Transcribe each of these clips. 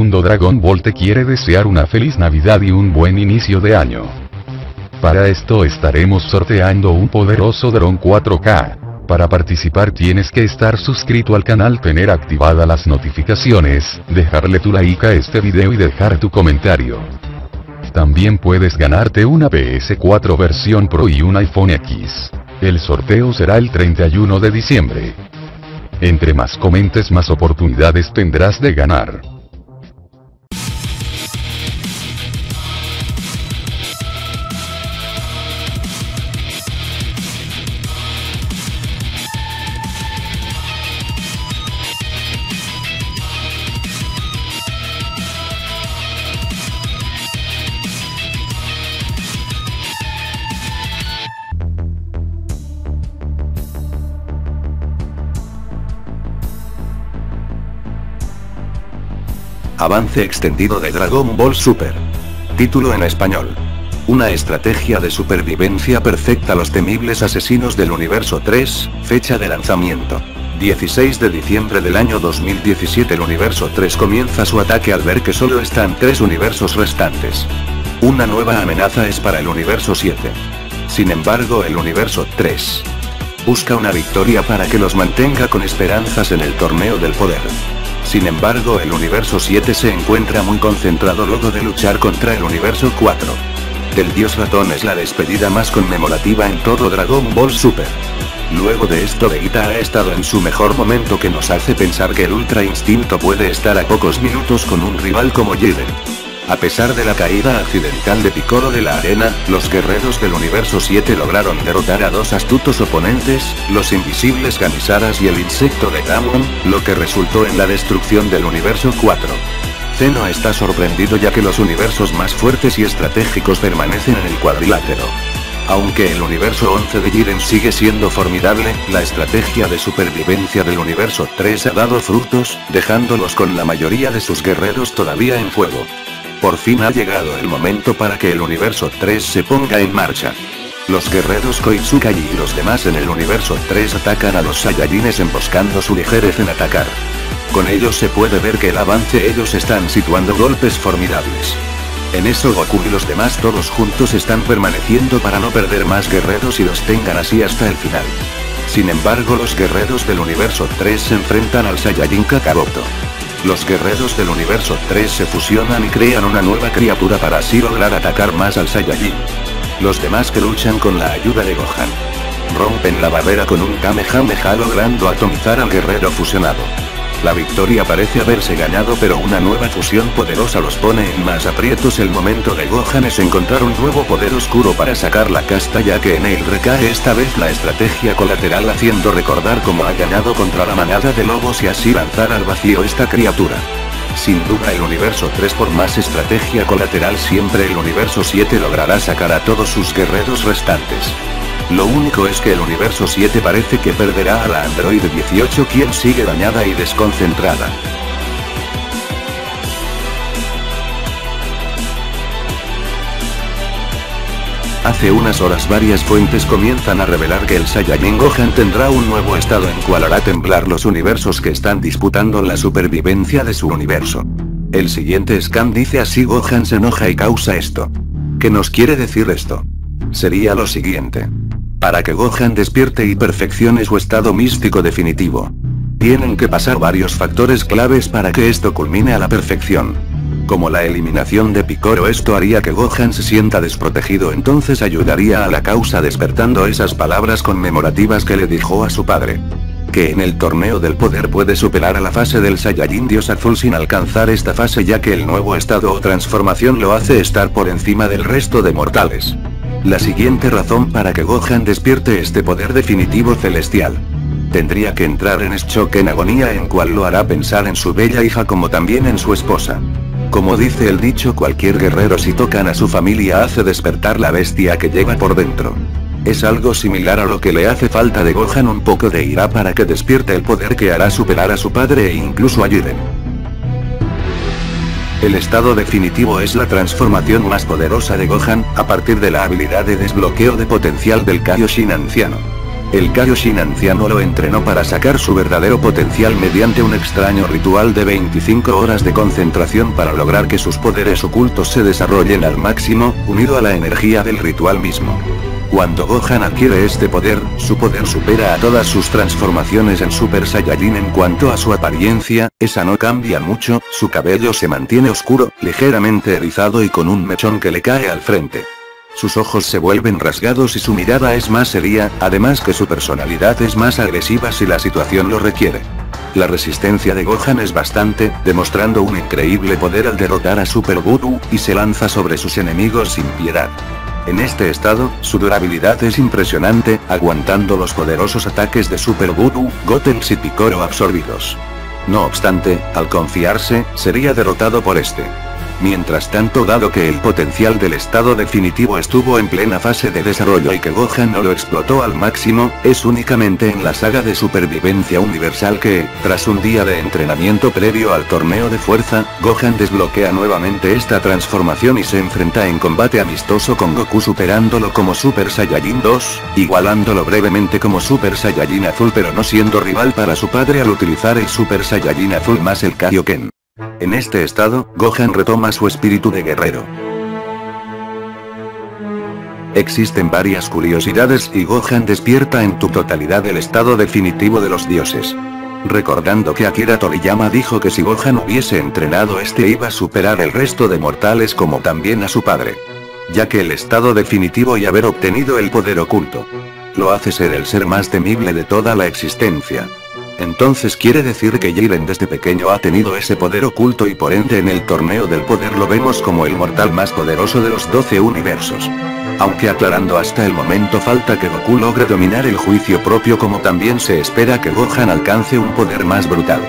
mundo Dragon Ball te quiere desear una feliz Navidad y un buen inicio de año. Para esto estaremos sorteando un poderoso dron 4K. Para participar tienes que estar suscrito al canal, tener activadas las notificaciones, dejarle tu like a este video y dejar tu comentario. También puedes ganarte una PS4 versión Pro y un iPhone X. El sorteo será el 31 de diciembre. Entre más comentes, más oportunidades tendrás de ganar. Avance extendido de Dragon Ball Super. Título en español. Una estrategia de supervivencia perfecta. Los temibles asesinos del universo 3, fecha de lanzamiento. 16 de diciembre del año 2017. El universo 3 comienza su ataque al ver que solo están 3 universos restantes. Una nueva amenaza es para el universo 7. Sin embargo, el universo 3 busca una victoria para que los mantenga con esperanzas en el torneo del poder. Sin embargo, el universo 7 se encuentra muy concentrado luego de luchar contra el universo 4. Del dios ratón es la despedida más conmemorativa en todo Dragon Ball Super. Luego de esto, Vegeta ha estado en su mejor momento, que nos hace pensar que el Ultra Instinto puede estar a pocos minutos con un rival como Jiren. A pesar de la caída accidental de Piccolo de la arena, los guerreros del universo 7 lograron derrotar a 2 astutos oponentes, los invisibles Gamisaras y el insecto de Damon, lo que resultó en la destrucción del universo 4. Zeno está sorprendido ya que los universos más fuertes y estratégicos permanecen en el cuadrilátero. Aunque el universo 11 de Jiren sigue siendo formidable, la estrategia de supervivencia del universo 3 ha dado frutos, dejándolos con la mayoría de sus guerreros todavía en fuego. Por fin ha llegado el momento para que el universo 3 se ponga en marcha. Los guerreros Koitsukai y los demás en el universo 3 atacan a los Saiyajines emboscando su ligereza en atacar. Con ellos se puede ver que el avance ellos están situando golpes formidables. En eso Goku y los demás todos juntos están permaneciendo para no perder más guerreros y los tengan así hasta el final. Sin embargo, los guerreros del universo 3 se enfrentan al Saiyajin Kakaroto. Los guerreros del universo 3 se fusionan y crean una nueva criatura para así lograr atacar más al Saiyajin. Los demás que luchan con la ayuda de Gohan rompen la barrera con un Kamehameha, logrando atomizar al guerrero fusionado. La victoria parece haberse ganado, pero una nueva fusión poderosa los pone en más aprietos. El momento de Gohan es encontrar un nuevo poder oscuro para sacar la casta, ya que en él recae esta vez la estrategia colateral, haciendo recordar cómo ha ganado contra la manada de lobos y así lanzar al vacío esta criatura. Sin duda el universo 3, por más estrategia colateral siempre el universo 7 logrará sacar a todos sus guerreros restantes. Lo único es que el universo 7 parece que perderá a la androide 18, quien sigue dañada y desconcentrada. Hace unas horas varias fuentes comienzan a revelar que el Saiyajin Gohan tendrá un nuevo estado en cual hará temblar los universos que están disputando la supervivencia de su universo. El siguiente scan dice así: Gohan se enoja y causa esto. ¿Qué nos quiere decir esto? Sería lo siguiente. Para que Gohan despierte y perfeccione su estado místico definitivo, tienen que pasar varios factores claves para que esto culmine a la perfección. Como la eliminación de Piccolo, esto haría que Gohan se sienta desprotegido, entonces ayudaría a la causa despertando esas palabras conmemorativas que le dijo a su padre. Que en el torneo del poder puede superar a la fase del Saiyajin Dios Azul sin alcanzar esta fase, ya que el nuevo estado o transformación lo hace estar por encima del resto de mortales. La siguiente razón para que Gohan despierte este poder definitivo celestial. Tendría que entrar en este choque en agonía, en cual lo hará pensar en su bella hija como también en su esposa. Como dice el dicho, cualquier guerrero si tocan a su familia hace despertar la bestia que lleva por dentro. Es algo similar a lo que le hace falta de Gohan, un poco de ira para que despierte el poder que hará superar a su padre e incluso a Jiren. El estado definitivo es la transformación más poderosa de Gohan, a partir de la habilidad de desbloqueo de potencial del Kaioshin anciano. El Kaioshin anciano lo entrenó para sacar su verdadero potencial mediante un extraño ritual de 25 horas de concentración para lograr que sus poderes ocultos se desarrollen al máximo, unido a la energía del ritual mismo. Cuando Gohan adquiere este poder, su poder supera a todas sus transformaciones en Super Saiyajin en cuanto a su apariencia, esa no cambia mucho, su cabello se mantiene oscuro, ligeramente erizado y con un mechón que le cae al frente. Sus ojos se vuelven rasgados y su mirada es más seria, además que su personalidad es más agresiva si la situación lo requiere. La resistencia de Gohan es bastante, demostrando un increíble poder al derrotar a Super Buu, y se lanza sobre sus enemigos sin piedad. En este estado, su durabilidad es impresionante, aguantando los poderosos ataques de Super Buu, Gotenks y Piccolo absorbidos. No obstante, al confiarse, sería derrotado por este. Mientras tanto, dado que el potencial del estado definitivo estuvo en plena fase de desarrollo y que Gohan no lo explotó al máximo, es únicamente en la saga de supervivencia universal que, tras un día de entrenamiento previo al torneo de fuerza, Gohan desbloquea nuevamente esta transformación y se enfrenta en combate amistoso con Goku, superándolo como Super Saiyajin 2, igualándolo brevemente como Super Saiyajin azul, pero no siendo rival para su padre al utilizar el Super Saiyajin azul más el Kaioken. En este estado, Gohan retoma su espíritu de guerrero. Existen varias curiosidades y Gohan despierta en su totalidad el estado definitivo de los dioses. Recordando que Akira Toriyama dijo que si Gohan hubiese entrenado este iba a superar el resto de mortales como también a su padre. Ya que el estado definitivo y haber obtenido el poder oculto lo hace ser el ser más temible de toda la existencia. Entonces quiere decir que Jiren desde pequeño ha tenido ese poder oculto y por ende en el torneo del poder lo vemos como el mortal más poderoso de los 12 universos. Aunque aclarando hasta el momento falta que Goku logre dominar el juicio propio, como también se espera que Gohan alcance un poder más brutal.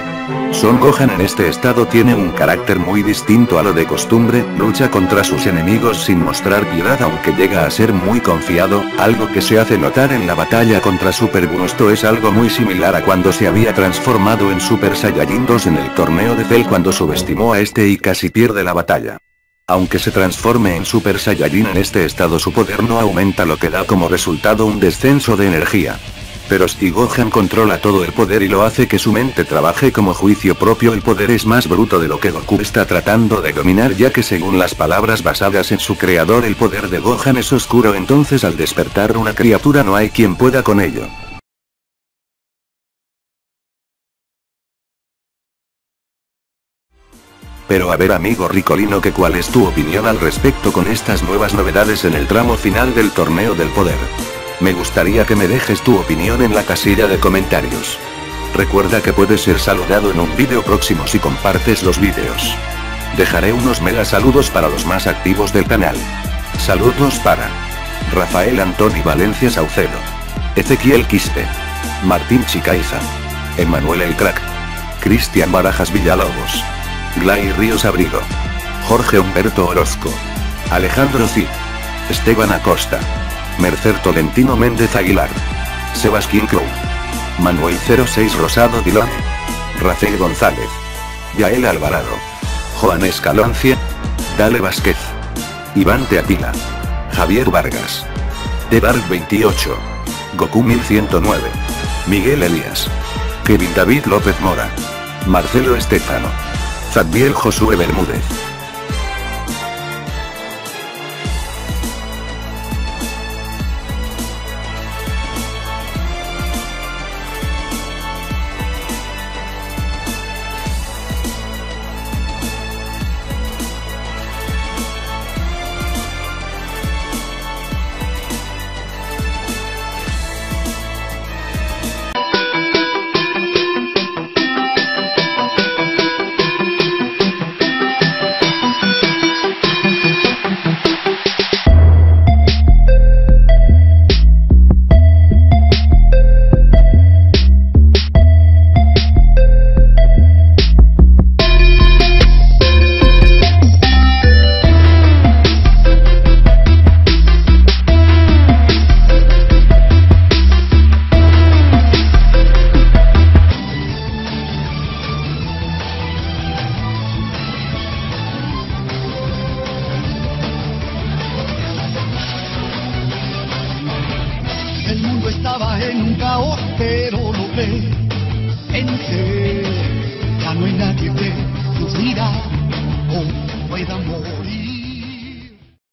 Son Gohan en este estado tiene un carácter muy distinto a lo de costumbre, lucha contra sus enemigos sin mostrar piedad aunque llega a ser muy confiado, algo que se hace notar en la batalla contra Super Buu. Esto es algo muy similar a cuando se había transformado en Super Saiyajin 2 en el torneo de Cell, cuando subestimó a este y casi pierde la batalla. Aunque se transforme en Super Saiyajin en este estado su poder no aumenta, lo que da como resultado un descenso de energía. Pero si Gohan controla todo el poder y lo hace que su mente trabaje como juicio propio, el poder es más bruto de lo que Goku está tratando de dominar, ya que según las palabras basadas en su creador el poder de Gohan es oscuro, entonces al despertar una criatura no hay quien pueda con ello. Pero a ver amigo Ricolino, que ¿cuál es tu opinión al respecto con estas nuevas novedades en el tramo final del torneo del poder? Me gustaría que me dejes tu opinión en la casilla de comentarios. Recuerda que puedes ser saludado en un vídeo próximo si compartes los vídeos. Dejaré unos mega saludos para los más activos del canal. Saludos para Rafael Antoni Valencia Saucedo, Ezequiel Quispe, Martín Chicaiza, Emanuel El Crack, Cristian Barajas Villalobos, Glay Ríos Abrigo, Jorge Humberto Orozco, Alejandro Cid, Esteban Acosta, Mercer Tolentino Méndez Aguilar, Sebastín Crow, Manuel 06 Rosado Dilón, Rafael González, Yael Alvarado, Joan Escalancia, Dale Vázquez, Iván Teatila, Javier Vargas, Tebark 28, Goku 1109, Miguel Elías, Kevin David López Mora, Marcelo Estefano, Zadmiel Josué Bermúdez. estaba en un caos, pero logré vencer. Ya no hay nadie que nos dirá cómo pueda morir.